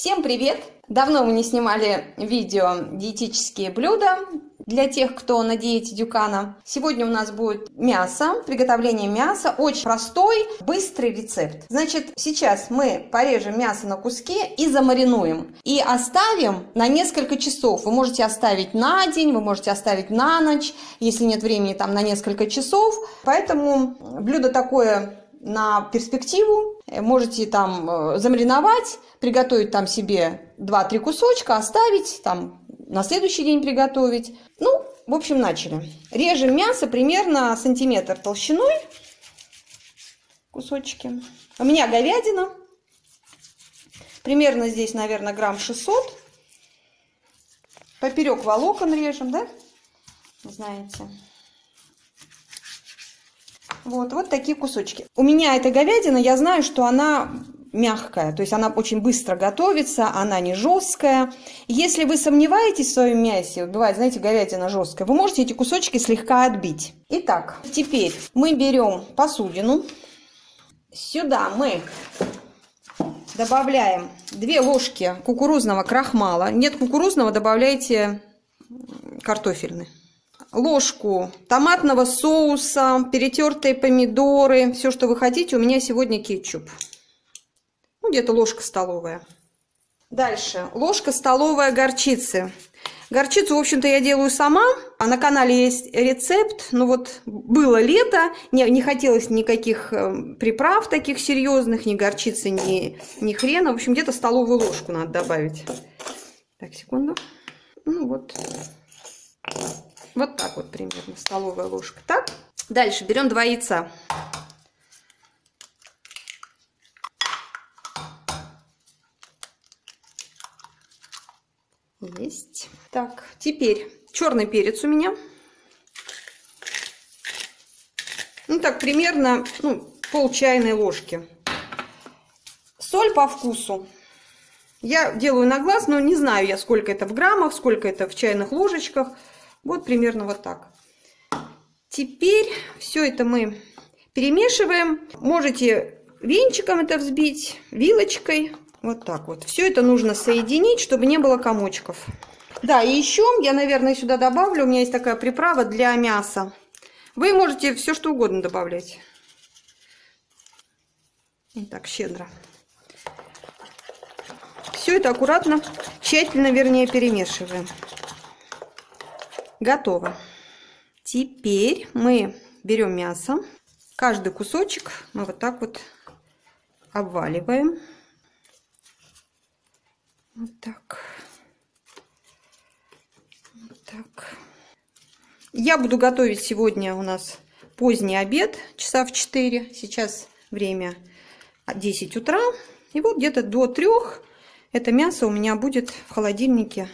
Всем привет! Давно мы не снимали видео диетические блюда для тех, кто на диете Дюкана. Сегодня у нас будет мясо, приготовление мяса. Очень простой, быстрый рецепт. Значит, сейчас мы порежем мясо на куски и замаринуем. И оставим на несколько часов. Вы можете оставить на день, вы можете оставить на ночь, если нет времени, там на несколько часов. Поэтому блюдо такое на перспективу. Можете там замариновать, приготовить там себе 2-3 кусочка, оставить, там на следующий день приготовить. Ну, в общем, начали. Режем мясо примерно сантиметр толщиной. Кусочки. У меня говядина. Примерно здесь, наверное, грамм 600. Поперек волокон режем, да? Знаете. Вот такие кусочки. У меня эта говядина, я знаю, что она мягкая, то есть она очень быстро готовится, она не жесткая. Если вы сомневаетесь в своем мясе, бывает, знаете, говядина жесткая, вы можете эти кусочки слегка отбить. Итак, теперь мы берем посудину. Сюда мы добавляем 2 ложки кукурузного крахмала. Нет кукурузного, добавляйте картофельный. Ложку томатного соуса, перетертые помидоры, все, что вы хотите. У меня сегодня кетчуп. Ну, где-то ложка столовая. Дальше. Ложка столовая горчицы. Горчицу, в общем-то, я делаю сама. А на канале есть рецепт. Ну, вот было лето, не хотелось никаких приправ таких серьезных, ни горчицы, ни хрена. В общем, где-то столовую ложку надо добавить. Так, секунду. Ну, вот. Вот так вот примерно, столовая ложка. Так, дальше берем 2 яйца. Есть. Так, теперь черный перец у меня. Ну так, примерно, ну, пол чайной ложки. Соль по вкусу. Я делаю на глаз, но не знаю я, сколько это в граммах, сколько это в чайных ложечках. Вот примерно вот так. Теперь все это мы перемешиваем. Можете венчиком это взбить, вилочкой. Вот так вот. Все это нужно соединить, чтобы не было комочков. Да, и еще я, наверное, сюда добавлю. У меня есть такая приправа для мяса. Вы можете все что угодно добавлять. Вот так, щедро. Все это аккуратно, тщательно, вернее, перемешиваем. Готово. Теперь мы берем мясо. Каждый кусочек мы вот так вот обваливаем. Вот так. Вот так. Я буду готовить сегодня у нас поздний обед, часа в 4. Сейчас время 10 утра. И вот где-то до 3 это мясо у меня будет в холодильнике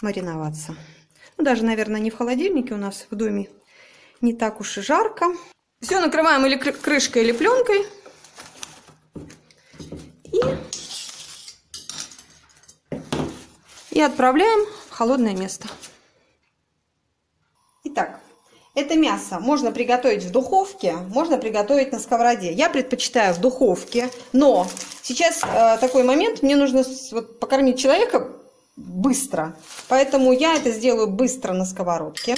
мариноваться. Ну, даже, наверное, не в холодильнике, у нас в доме не так уж и жарко. Все накрываем или крышкой, или пленкой. И отправляем в холодное место. Итак, это мясо можно приготовить в духовке, можно приготовить на сковороде. Я предпочитаю в духовке, но сейчас такой момент, мне нужно вот покормить человека быстро, поэтому я это сделаю быстро на сковородке.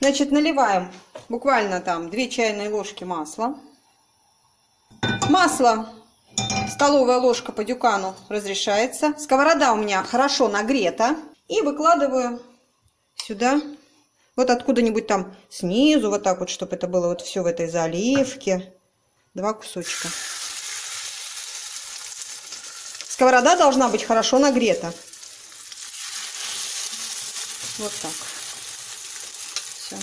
Значит, наливаем буквально там 2 чайные ложки масла. Масло, столовая ложка по Дюкану разрешается. Сковорода у меня хорошо нагрета. И выкладываю сюда, вот откуда-нибудь там снизу, вот так вот, чтобы это было вот все в этой заливке. 2 кусочка. Сковорода должна быть хорошо нагрета. Вот так. Все.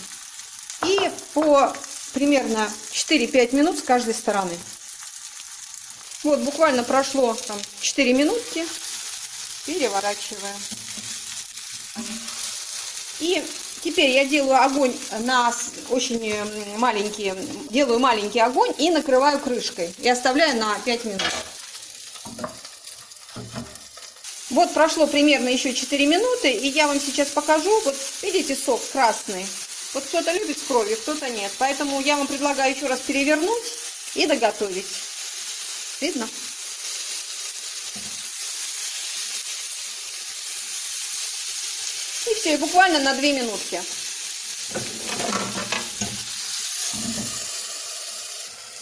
И по примерно 4-5 минут с каждой стороны. Вот буквально прошло там 4 минутки. Переворачиваем. И теперь я делаю огонь на очень маленький, делаю маленький огонь и накрываю крышкой. И оставляю на 5 минут. Вот прошло примерно еще 4 минуты, и я вам сейчас покажу. Вот видите, сок красный. Вот кто-то любит с кровью, кто-то нет. Поэтому я вам предлагаю еще раз перевернуть и доготовить. Видно? Все, и буквально на 2 минутки.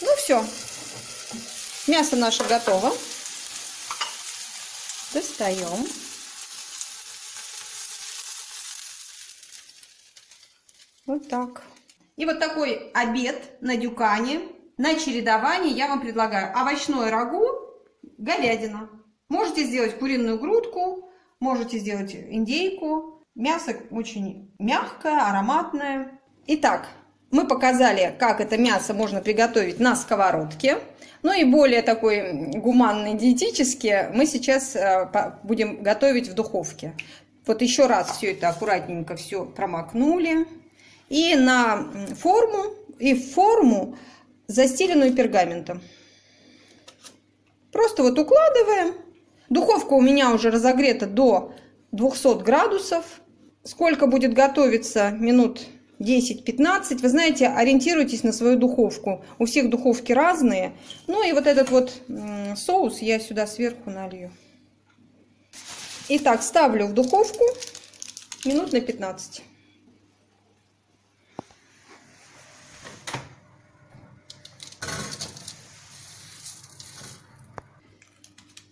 Ну все, мясо наше готово. Достаем. Вот так. И вот такой обед на дюкане. На чередование я вам предлагаю овощное рагу, говядина. Можете сделать куриную грудку, можете сделать индейку. Мясо очень мягкое, ароматное. Итак, мы показали, как это мясо можно приготовить на сковородке. Ну и более такой гуманный, диетический мы сейчас будем готовить в духовке. Вот еще раз все это аккуратненько все промокнули. И на форму, и в форму, застеленную пергаментом. Просто вот укладываем. Духовка у меня уже разогрета до 200 градусов. Сколько будет готовиться? Минут 10-15. Вы знаете, ориентируйтесь на свою духовку. У всех духовки разные. Ну и вот этот вот соус я сюда сверху налью. Итак, ставлю в духовку минут на 15.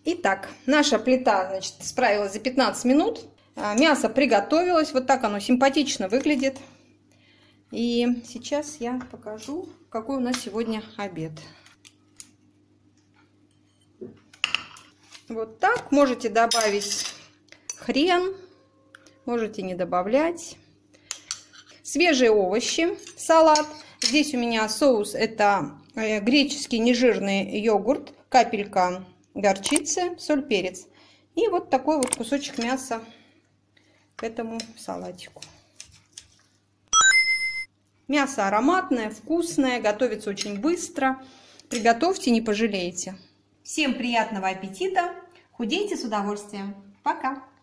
Итак, наша плита, значит, справилась за 15 минут. Мясо приготовилось. Вот так оно симпатично выглядит. И сейчас я покажу, какой у нас сегодня обед. Вот так. Можете добавить хрен. Можете не добавлять. Свежие овощи. Салат. Здесь у меня соус. Это греческий нежирный йогурт. Капелька горчица, соль, перец. И вот такой вот кусочек мяса к этому салатику. Мясо ароматное, вкусное, готовится очень быстро. Приготовьте, не пожалеете. Всем приятного аппетита! Худейте с удовольствием! Пока!